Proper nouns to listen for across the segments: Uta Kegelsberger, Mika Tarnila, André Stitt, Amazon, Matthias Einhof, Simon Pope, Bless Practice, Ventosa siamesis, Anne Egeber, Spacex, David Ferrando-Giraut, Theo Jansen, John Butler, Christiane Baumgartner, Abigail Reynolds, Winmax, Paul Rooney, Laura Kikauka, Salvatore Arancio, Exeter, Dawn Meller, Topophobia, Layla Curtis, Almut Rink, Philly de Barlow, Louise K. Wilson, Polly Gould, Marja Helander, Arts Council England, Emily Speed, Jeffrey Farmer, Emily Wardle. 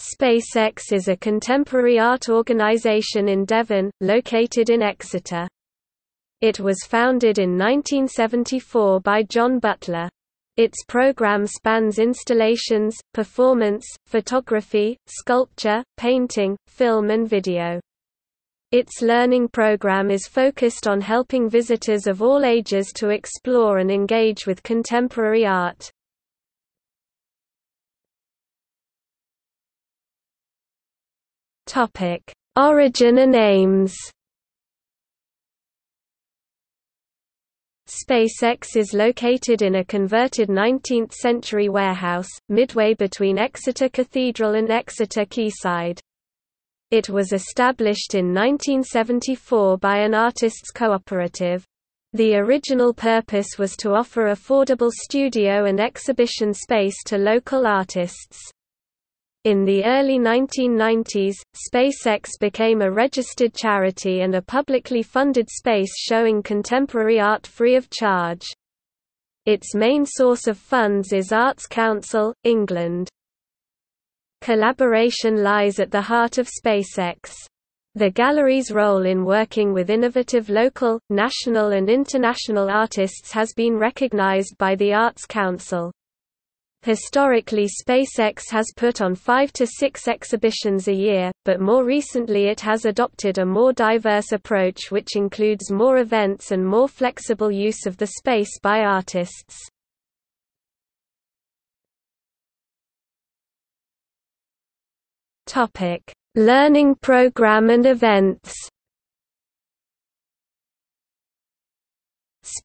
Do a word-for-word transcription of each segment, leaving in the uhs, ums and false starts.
Spacex is a contemporary art organisation in Devon, located in Exeter. It was founded in nineteen seventy-four by John Butler. Its programme spans installations, performance, photography, sculpture, painting, film and video. Its learning programme is focused on helping visitors of all ages to explore and engage with contemporary art. Origin and aims. Spacex is located in a converted nineteenth century warehouse, midway between Exeter Cathedral and Exeter Quayside. It was established in nineteen seventy-four by an artists' cooperative. The original purpose was to offer affordable studio and exhibition space to local artists. In the early nineteen nineties, Spacex became a registered charity and a publicly funded space showing contemporary art free of charge. Its main source of funds is Arts Council, England. Collaboration lies at the heart of Spacex. The gallery's role in working with innovative local, national and international artists has been recognised by the Arts Council. Historically, Spacex has put on five to six exhibitions a year, but more recently it has adopted a more diverse approach which includes more events and more flexible use of the space by artists. Topic: Learning program and events.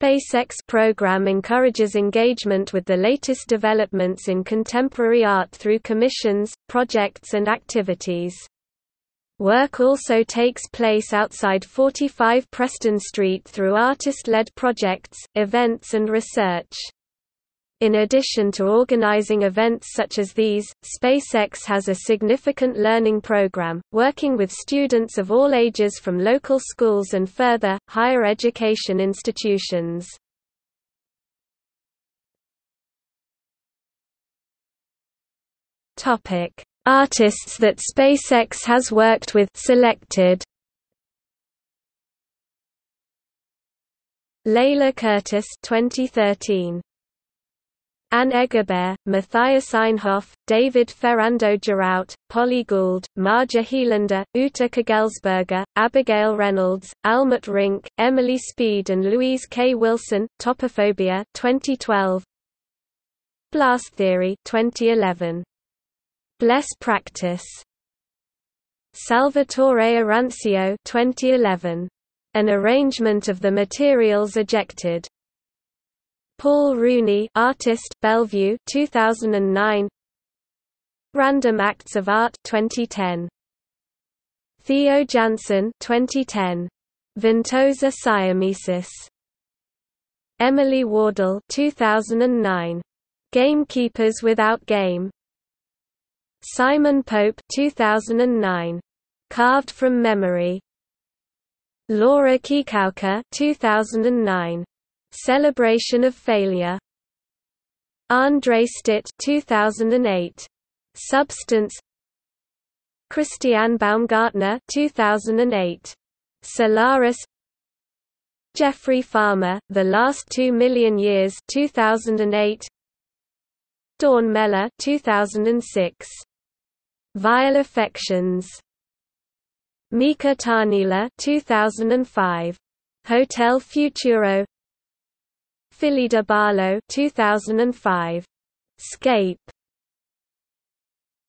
Spacex program encourages engagement with the latest developments in contemporary art through commissions, projects and activities. Work also takes place outside forty-five Preston Street through artist-led projects, events and research. In addition to organizing events such as these, Spacex has a significant learning program, working with students of all ages from local schools and further, higher education institutions. Artists that Spacex has worked with selected. Layla Curtis, twenty thirteen. Anne Egeber, Matthias Einhof, David Ferrando-Giraut, Polly Gould, Marja Helander, Uta Kegelsberger, Abigail Reynolds, Almut Rink, Emily Speed and Louise K. Wilson, Topophobia twenty twelve. Blast Theory twenty eleven. Bless Practice. Salvatore Arancio twenty eleven. An arrangement of the materials ejected. Paul Rooney, artist, Bellevue, two thousand nine. Random Acts of Art, twenty ten. Theo Jansen, twenty ten. Ventosa siamesis. Emily Wardle, two thousand nine. Gamekeepers Without Game. Simon Pope, two thousand nine. Carved from Memory. Laura Kikauka, two thousand nine. Celebration of Failure. André Stitt, two thousand eight. Substance. Christiane Baumgartner, two thousand eight. Solaris. Jeffrey Farmer, The Last Two Million Years, two thousand eight. Dawn Meller, two thousand six. Vile Affections. Mika Tarnila, two thousand five. Hotel Futuro. Philly de Barlow, two thousand five. Scape.